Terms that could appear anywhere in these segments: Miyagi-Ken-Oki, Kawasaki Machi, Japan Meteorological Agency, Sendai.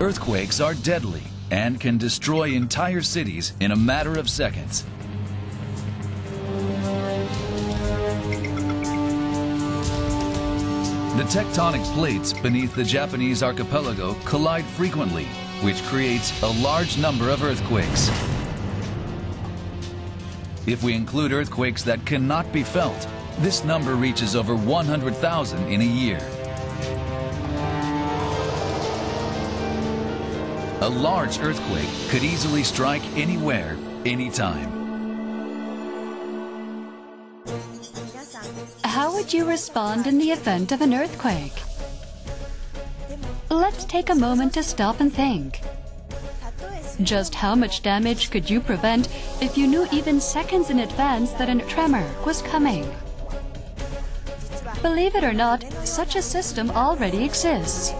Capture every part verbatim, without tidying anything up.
Earthquakes are deadly and can destroy entire cities in a matter of seconds. The tectonic plates beneath the Japanese archipelago collide frequently, which creates a large number of earthquakes. If we include earthquakes that cannot be felt, this number reaches over one hundred thousand in a year. A large earthquake could easily strike anywhere, anytime. How would you respond in the event of an earthquake? Let's take a moment to stop and think. Just how much damage could you prevent if you knew even seconds in advance that a tremor was coming? Believe it or not, such a system already exists.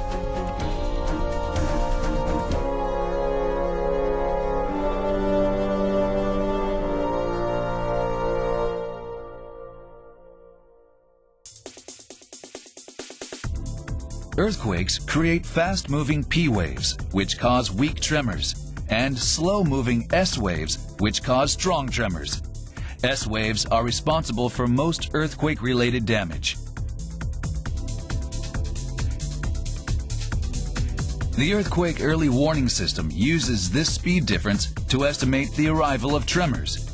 Earthquakes create fast-moving P waves, which cause weak tremors, and slow-moving S waves, which cause strong tremors. S waves are responsible for most earthquake-related damage. The Earthquake Early Warning System uses this speed difference to estimate the arrival of tremors.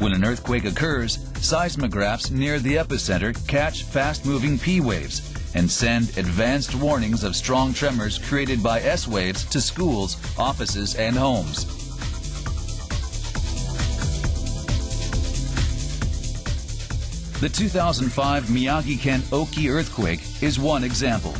When an earthquake occurs, seismographs near the epicenter catch fast-moving P waves and send advanced warnings of strong tremors created by S waves to schools, offices, and homes. The two thousand five Miyagi-Ken-Oki earthquake is one example.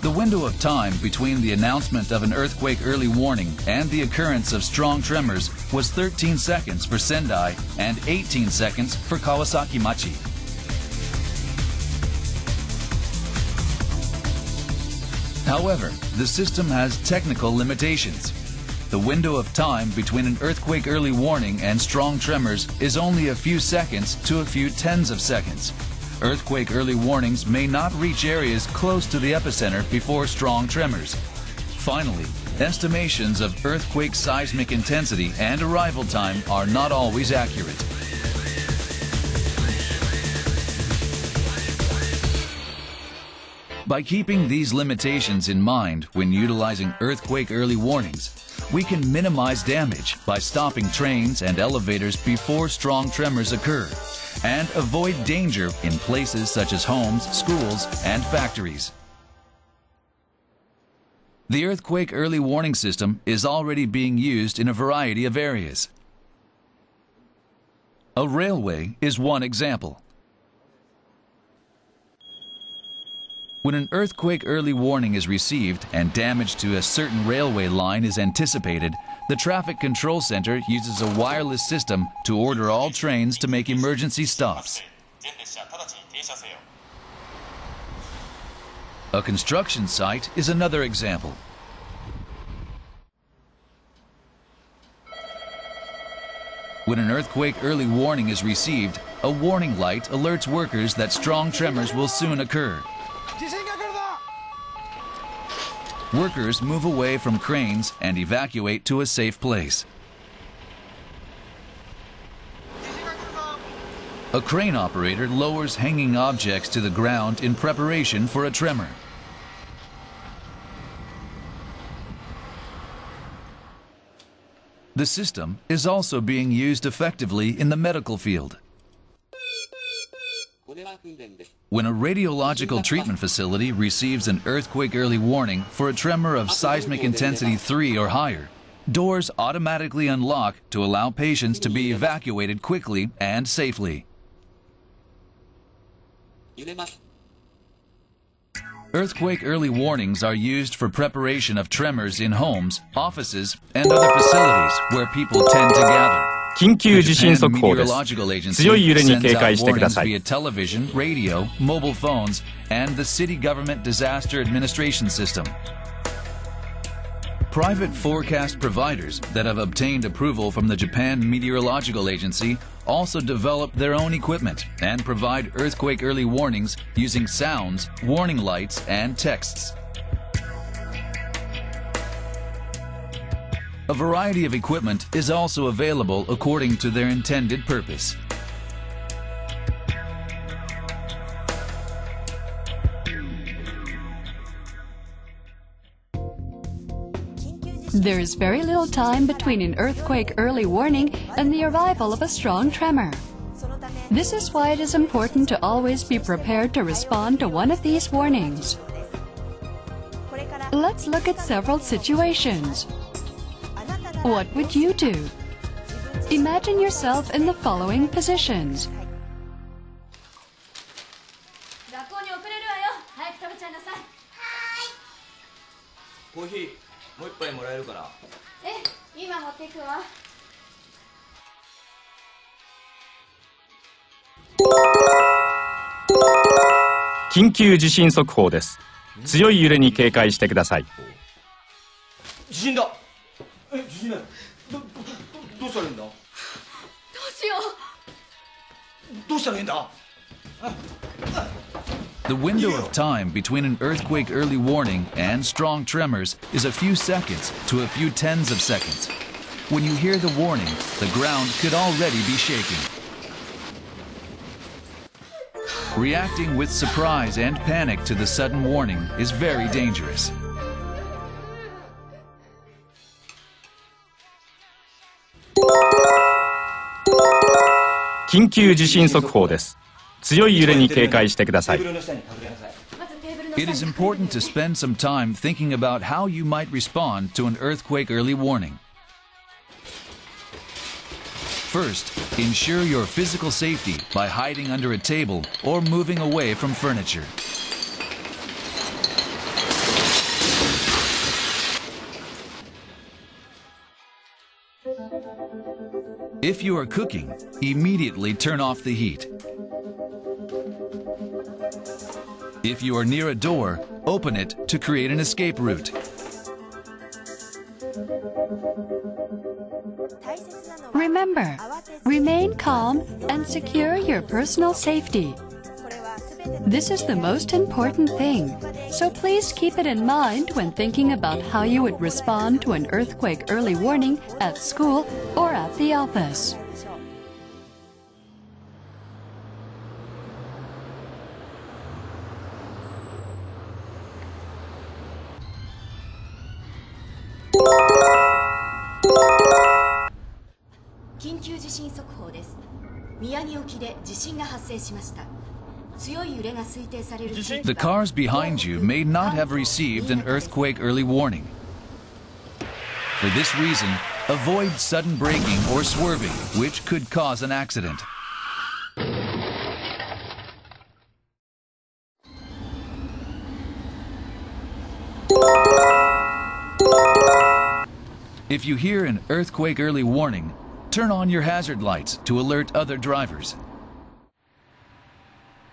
The window of time between the announcement of an earthquake early warning and the occurrence of strong tremors was thirteen seconds for Sendai and eighteen seconds for Kawasaki Machi. However, the system has technical limitations. The window of time between an earthquake early warning and strong tremors is only a few seconds to a few tens of seconds. Earthquake early warnings may not reach areas close to the epicenter before strong tremors. Finally, estimations of earthquake seismic intensity and arrival time are not always accurate. By keeping these limitations in mind when utilizing earthquake early warnings, we can minimize damage by stopping trains and elevators before strong tremors occur, and avoid danger in places such as homes, schools, and factories. The Earthquake Early Warning System is already being used in a variety of areas. A railway is one example. When an earthquake early warning is received and damage to a certain railway line is anticipated, the Traffic Control Center uses a wireless system to order all trains to make emergency stops. A construction site is another example. When an earthquake early warning is received, a warning light alerts workers that strong tremors will soon occur. Workers move away from cranes and evacuate to a safe place. A crane operator lowers hanging objects to the ground in preparation for a tremor. The system is also being used effectively in the medical field. When a radiological treatment facility receives an earthquake early warning for a tremor of seismic intensity three or higher, doors automatically unlock to allow patients to be evacuated quickly and safely. Earthquake early warnings are used for preparation of tremors in homes, offices, and other facilities where people tend to gather. 緊急地震速報です。強い揺れに警戒してください。Private forecast providers that have obtained approval from the Japan Meteorological Agency also develop their own equipment and provide earthquake early warnings using sounds, warning lights, and texts. A variety of equipment is also available according to their intended purpose. There is very little time between an earthquake early warning and the arrival of a strong tremor. This is why it is important to always be prepared to respond to one of these warnings. Let's look at several situations. What would you do? Imagine yourself in the following positions.緊急地震速報です。強い揺れに警戒してください。地震だ。え、地震だよ。ど、ど、どうしたらいいんだ。どうしよう。どうしたらいいんだ。The window of time between an earthquake early warning and strong tremors is a few seconds to a few tens of seconds. When you hear the warning, the ground could already be shaking. Reacting with surprise and panic to the sudden warning is very dangerous.緊急地震速報です。強い揺れに警戒してください。It is important to spend some time thinking about how you might respond to an earthquake early warning. First, ensure your physical safety by hiding under a table or moving away from furniture. If you are cooking, immediately turn off the heat. If you are near a door, open it to create an escape route. Remember, remain calm and secure your personal safety. This is the most important thing, so please keep it in mind when thinking about how you would respond to an earthquake early warning at school or at the office. The cars behind you may not have received an earthquake early warning. For this reason, avoid sudden braking or swerving, which could cause an accident. If you hear an earthquake early warning, turn on your hazard lights to alert other drivers.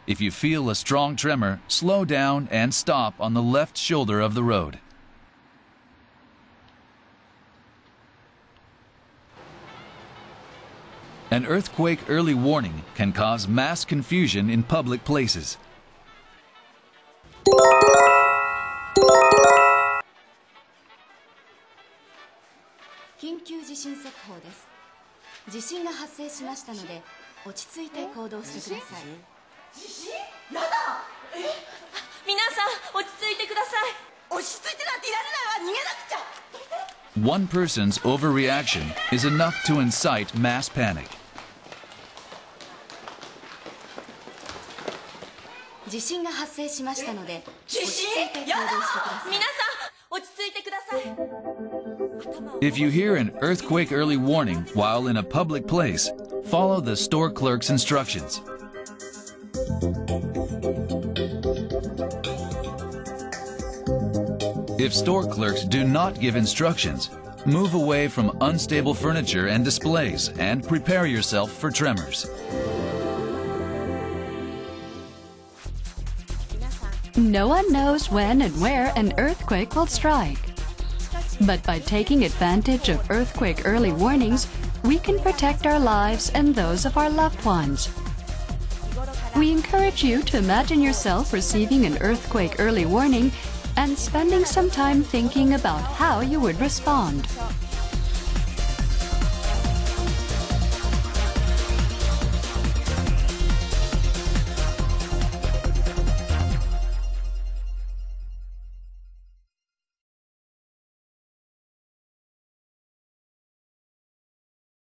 If you feel a strong tremor, slow down and stop on the left shoulder of the road. An earthquake early warning can cause mass confusion in public places. One person's overreaction is enough to incite mass panic. If you hear an earthquake early warning while in a public place, follow the store clerk's instructions. If store clerks do not give instructions, move away from unstable furniture and displays and prepare yourself for tremors. No one knows when and where an earthquake will strike. But by taking advantage of earthquake early warnings, we can protect our lives and those of our loved ones. We encourage you to imagine yourself receiving an earthquake early warning and spending some time thinking about how you would respond.